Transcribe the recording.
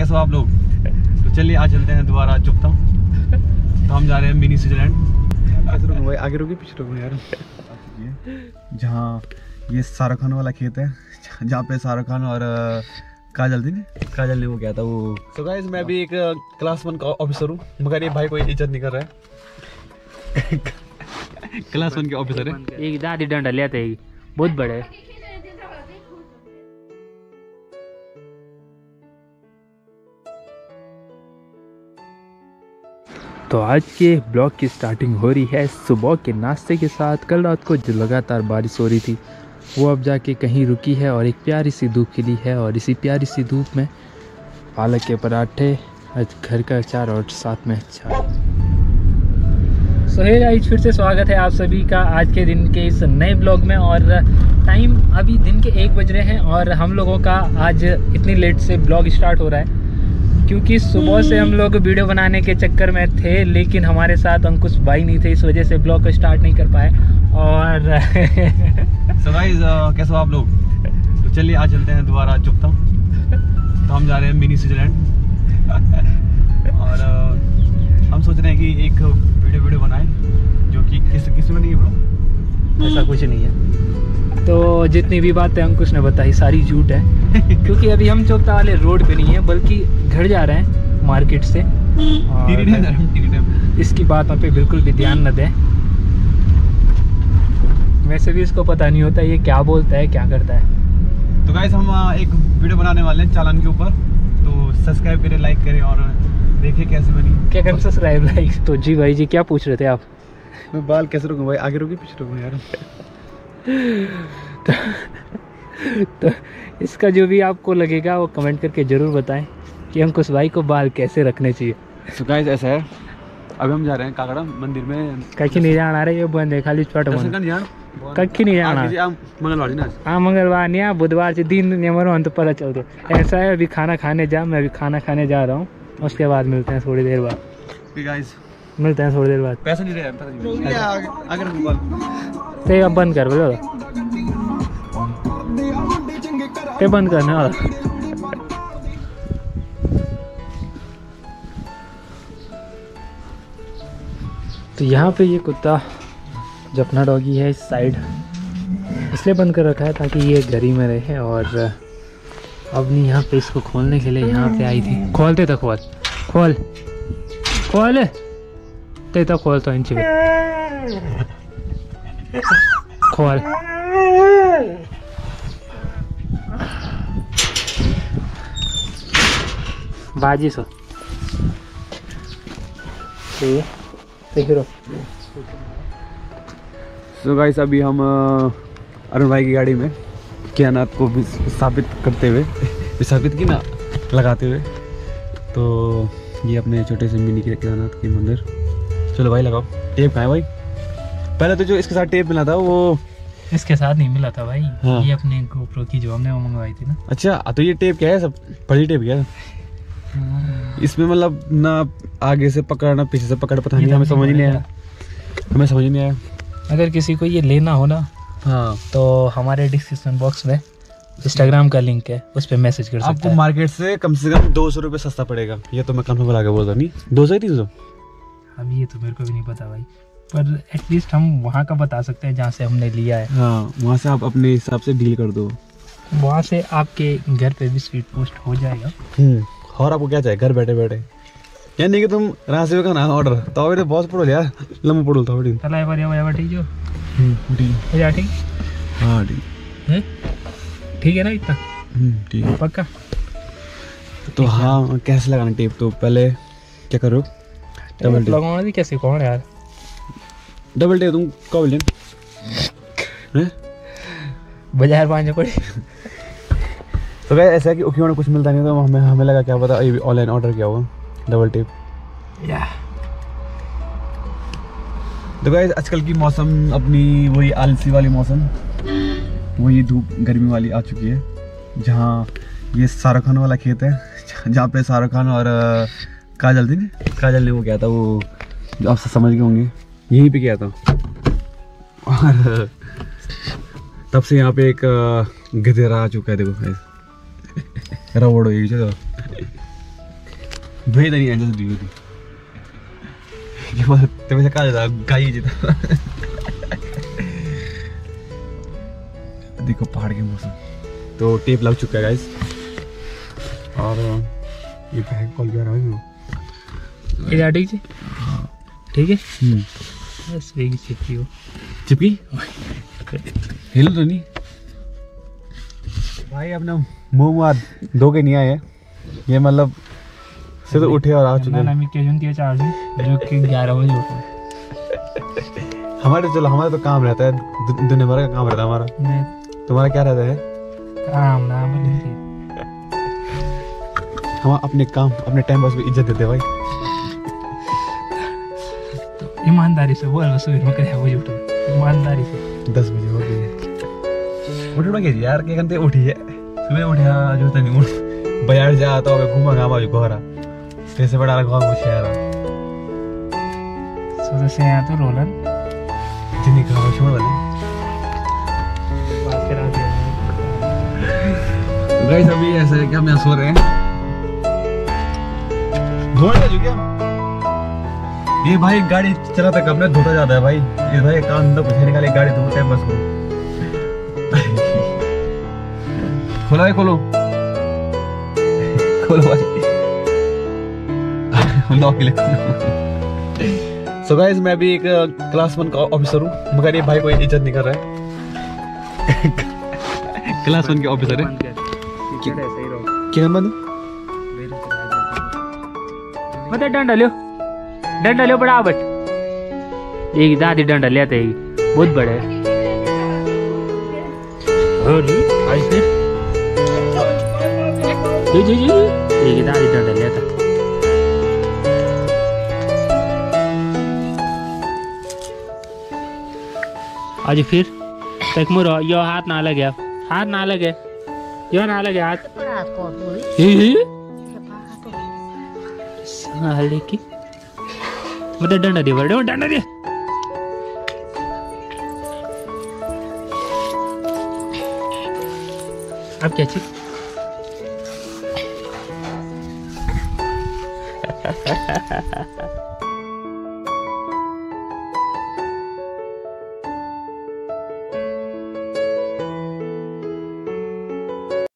कैसे हो आप लोग? तो चलिए आज चलते हैं दोबारा, आज चुपता हूँ। तो हम जा रहे हैं मिनी स्विट्जरलैंड। भाई आगे रुके पीछे रुको यार। जहाँ ये सारा खान वाला खेत है, जहाँ पे सारा खान और काजल ने वो क्या था वो। So guys, मैं भी एक क्लास 1 का ऑफिसर हूँ, मगर ये भाई कोई इज्जत नहीं कर रहा है। क्लास 1 के ऑफिसर है, एक दादी डंडा लेते हैं, बहुत बड़ा है। तो आज के ब्लॉग की स्टार्टिंग हो रही है सुबह के नाश्ते के साथ। कल रात को जो लगातार बारिश हो रही थी वो अब जाके कहीं रुकी है और एक प्यारी सी धूप खिली है, और इसी प्यारी सी धूप में पालक के पराठे, घर का अचार और साथ में अचार। सो हे गाइस, फिर से स्वागत है आप सभी का आज के दिन के इस नए ब्लॉग में। और टाइम अभी दिन के 1 बज रहे हैं और हम लोगों का आज इतनी लेट से ब्लॉग स्टार्ट हो रहा है क्योंकि सुबह से हम लोग वीडियो बनाने के चक्कर में थे, लेकिन हमारे साथ अंकुश भाई नहीं थे, इस वजह से ब्लॉग को स्टार्ट नहीं कर पाए। और so guys, कैसे हो आप लोग? तो चलिए आज चलते हैं दोबारा, आज चुपता हूँ। तो हम जा रहे हैं मिनी स्विट्जरलैंड। और हम सोच रहे हैं कि एक वीडियो बनाएं जो कि किस में नहीं ब्रो, ऐसा कुछ नहीं है। तो जितनी भी बातें अंकुश ने बताई सारी झूठ है, क्योंकि अभी हम चौपता वाले रोड पे नहीं है बल्कि घर जा रहे हैं मार्केट से। और इसकी बातों पे बिल्कुल भी ध्यान न दें, वैसे भी इसको पता नहीं होता ये क्या बोलता है क्या करता है। तो गाइस, हम एक वीडियो बनाने वाले हैं चालान के ऊपर, तो सब्सक्राइब करें, लाइक करें और देखें कैसे बनी। क्या करें सब्सक्राइब लाइक? तो जी भाई जी क्या पूछ रहे थे आप? मैं बाल कैसे रोकूँ भाई, आगे रोके पीछे रोकूँ यार। तो इसका जो भी आपको लगेगा वो कमेंट करके ज़रूर बताएं कि अंकुश भाई को बाल कैसे रखने चाहिए। So guys, ऐसा है, अभी हम जा रहे हैं काकड़ा मंदिर में। कहीं नहीं जाना रहे, ये बंद है, खाली छोटा बंद कहीं नहीं जाना। मंगलवार ना, हाँ मंगलवार नहीं, आप बुधवार से दिन नियमों अंत पता चल रहा है। ऐसा है, अभी खाना खाने जा, मैं अभी खाना खाने जा रहा हूँ, उसके बाद मिलते हैं थोड़ी देर बाद। मिलते हैं थोड़ी देर बाद। पैसा नहीं रहे, अब बंद कर बोलो, ये बंद करना। तो यहाँ पे ये कुत्ता जो अपना डॉगी है इस साइड इसलिए बंद कर रखा है ताकि ये घर ही में रहे। और अब नहीं, यहाँ पे इसको खोलने के लिए यहाँ पे आई थी। खोलते तो खोल खोल खोल ते तो खोल, तो इंच खोल। बाजी सो देखो। So guys, अभी हम अरुण भाई की गाड़ी में केदारनाथ को लगाते हुए। तो ये अपने छोटे से मिनी केदारनाथ के मंदिर। चलो भाई लगाओ टेप। कहाँ है भाई? पहले तो जो इसके साथ टेप मिला था वो इसके साथ नहीं मिला था भाई। हाँ। ये अपने GoPro की जो हमने वो मंगवाई थी ना। अच्छा, तो ये टेप क्या है? सब बड़ी टेप क्या है इसमें? मतलब ना आगे से पकड़ ना पीछे से पकड़, पता नहीं हमें समझ नहीं आया। अगर किसी को ये लेना हो ना, हाँ, तो हमारे डिस्क्रिप्शन बॉक्स में इंस्टाग्राम का लिंक है, उस पर मैसेज कर सकते हैं। आपको मार्केट से कम 200 रुपये सस्ता पड़ेगा, ये तो मैं कंफर्म लगा बोलता। नहीं 200 ही 300? अब ये तो मेरे को भी नहीं पता भाई, पर एटलीस्ट हम वहाँ का बता सकते हैं जहाँ से हमने लिया है। हाँ, वहाँ से आप अपने हिसाब से डील कर दो, वहाँ से आपके घर पे भी स्पीड पोस्ट हो जाएगा। और आपको क्या चाहिए घर बैठे बैठे? यार नहीं कि तुम रास्ते का ना ऑर्डर तो अभी तो बहुत पड़ो यार, लंबा पड़ो तो अभी चला एक बार ये बैठी जो ठीक है। ठीक, हाँ ठीक, ठीक है ना इतना? ठीक है पक्का। तो हाँ, कैसे लगाना टेप? तो पहले क्या करो, डबल टेप लगाना थी। कैसे कौन यार डबल टेप? तुम कॉल बाजार पाँच पड़े। तो क्या ऐसा कि ओके कुछ मिलता नहीं, तो हमें लगा क्या पता ये ऑनलाइन ऑर्डर किया होगा डबल टेप। तो गाइस, आजकल की मौसम अपनी वही आलसी वाली मौसम, वही धूप गर्मी वाली आ चुकी है। जहाँ ये सारा खान वाला खेत है, जहाँ पे सारा खान और काजल ने वो क्या था वो जो आप सब समझ गए होंगे, यहीं पे किया था। और तब से यहाँ पे एक गधेरा आ चुका है, देखो रवड़ हो गई। भेज नहीं आएगा वीडियो की ये बात तो वैसे कहा जाता है गाई जितना देखो पहाड़ के मौसम तो टेप लग चुका है गाइस और ये बैग कॉल कर रहा हूँ ये ठीक है ठीक है बस वेगी चिपकी हो चिपकी हेलो तो नहीं भाई अपना मुँह मार दो के नहीं आए ये मतलब से तो उठे और आ चुके हैं चार्ज जो कि 11 बजे होता है हमारे चलो हमारा तो काम रहता है दिन भर का काम रहता है हमारा तुम्हारा क्या रहता है काम नाम हम अपने काम अपने टाइम बस इज्जत देते भाई ईमानदारी से बोल बस मैं कह वो उठो ईमानदारी से 10 बजे हो गई उठो के यार क्या करते उठी है सुबह उठा जो तो नहीं उठ बाजार जा तो अब घूमा घामा जो घोरा से बड़ा तो से यहाँ तो रोलन जिन्हें गाइस अभी ऐसे क्या मैं सो रहे हैं ये भाई गाड़ी चलाता कब ना धोता जाता है भाई ये भाई काम तो कुछ निकाले गाड़ी धोते हैं बस को खोला है खोलो खोलो भाई So guys, मैं भी एक क्लास 1 का ऑफिसर हूँ मगर ये भाई कोई इज्जत नहीं कर रहा है क्लास 1 के ऑफिसर है क्या मत डंडा लो बड़ा बट एक दादी डंडा ले आता है बहुत बड़ा है जी जी जी एक दादी डंडा ले आता आज फिर तकमुर यो हाथ ना लगे हाथ ना लगे यो ना लगे हाथ मतलब डंडा दे बड़े डंडा दे अब क्या चीज